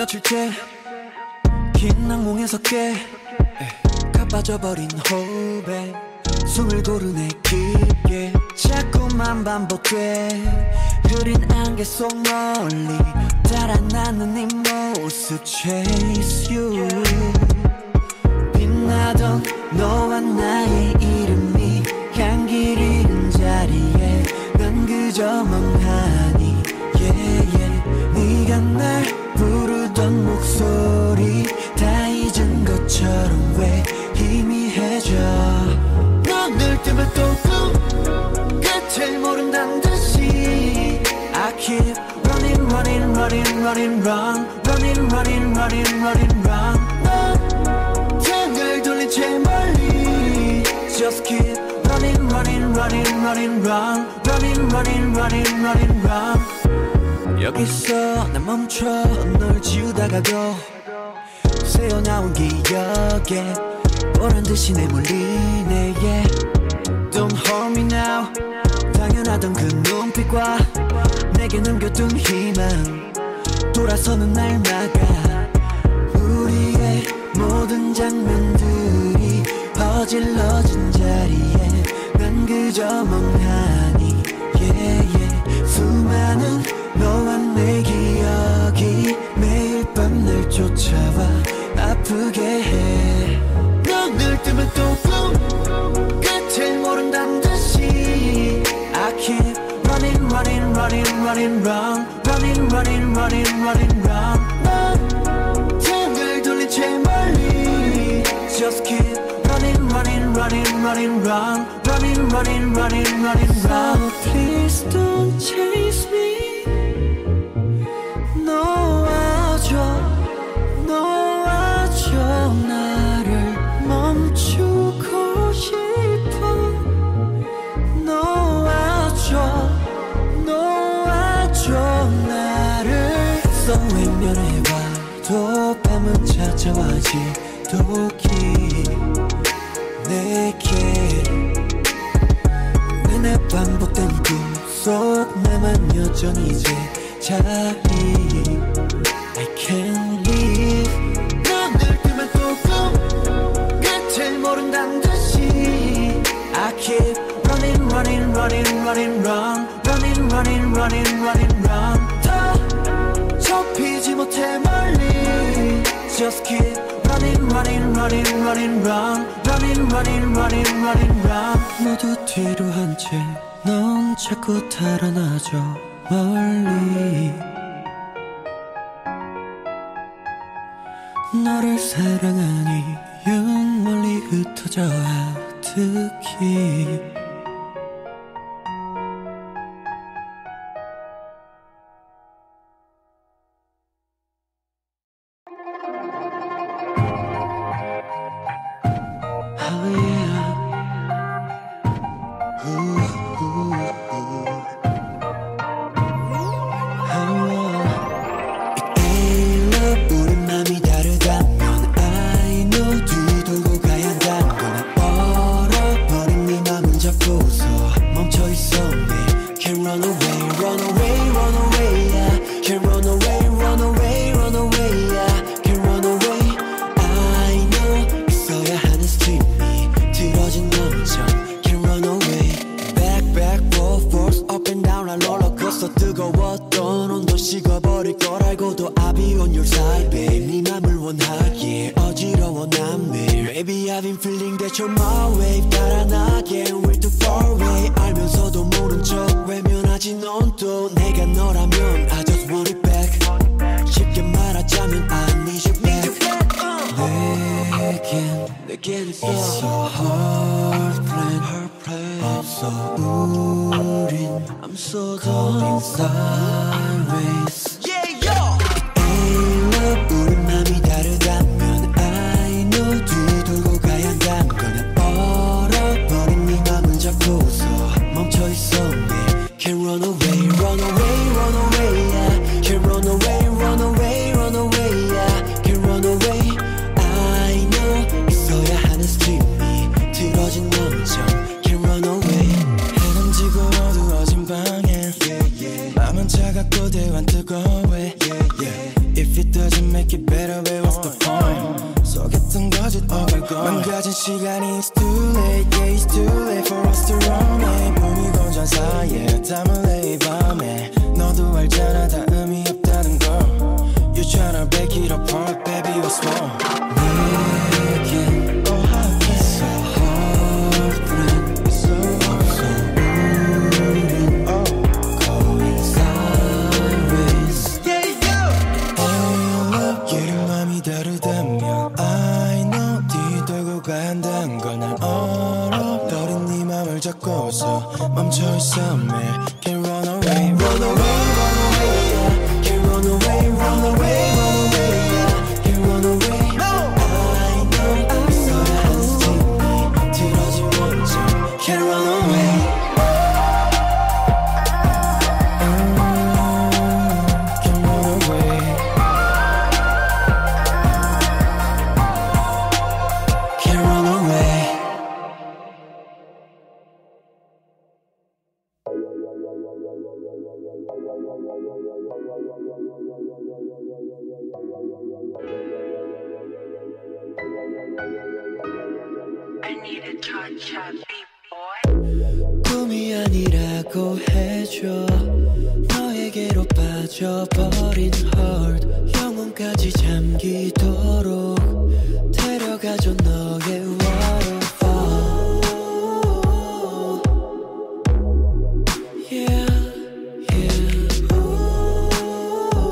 며칠째 긴 악몽에서 깨 가빠져버린 호흡에 숨을 고르네 깊게 자꾸만 반복돼 흐린 안개 속 멀리 달아나는 이 모습 Chase you 빛나던 너와 나의 이름이 향기를 잃은 자리에 난 그저 멍하니 yeah, yeah. 네가 날 부르던 목소리 다 잊은 것처럼 왜 희미해져 넌 늘 뜨면 또 꿈 끝을 모른단 듯이 I keep running, running, running, running, run running, running, running, running, run 넌 장을 돌린 채 멀리 Just keep running, running, running, running, run running, running, running, running, run 여기서 난 멈춰 널 지우다가 도 새어나온 기억에 보란듯이 내몰리네 yeah. Don't hold me now 당연하던 그 눈빛과 내게 넘겨둔 희망 돌아서는 날 막아 우리의 모든 장면들이 어질러진 자리에 난 그저 멍하니 yeah, yeah. 수많은 너와 내 기억이 매일 밤 날 쫓아와 아프게 해 넌 늘 뜨면 또 꿈 끝을 모른단 듯이 I keep running, running, running, running, run running, running, running, running, run 넌 장을 돌린 채 멀리 Just keep running, running, running, running, run running, running, running, running, run So please don't chase me 놓아줘 나를 멈추고 싶어 놓아줘 나를 외면해 와도 밤은 찾아와지 독이 내게 내내 반복된 꿈속 나만 여전히 이제 자리 I can't leave 넌 늘 뜨면 또 꿈 끝을 모른단 듯이 I keep running, running, running, running, run running, running, running, running, run 더 좁히지 못해 멀리 Just keep running, running, running, running, run running, running, running, running, run 모두 뒤로 한 채 넌 자꾸 달아나죠 멀리 너를 사랑하니 영 멀리 흩어져 아득히 oh my god. 망가진 시간이 It's too late, yeah it's too late for us to run away. 몸이 건전 사이에 담을 내 이 밤에 너도 알잖아 다 의미 없다는 걸. You're tryna break it apart baby what's wrong. Making, oh how it's so heartbreaking. It's so broken, oh going sideways. Yeah yo. I love you. 맘이 다르다면 I know 뒤돌고 가야 한다는 걸 난 알아. 버린 네 맘을 잡고서 멈춰 있어 man. Can't run away, run away. 꿈이 아니라고 해줘. 너에게로 빠져버린 heart 영혼까지 잠기도록 데려가줘 너의 waterfall. Yeah, yeah. Ooh.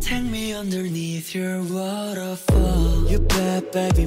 Take me underneath your waterfall. You bet baby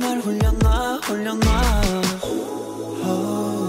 날 홀려놔.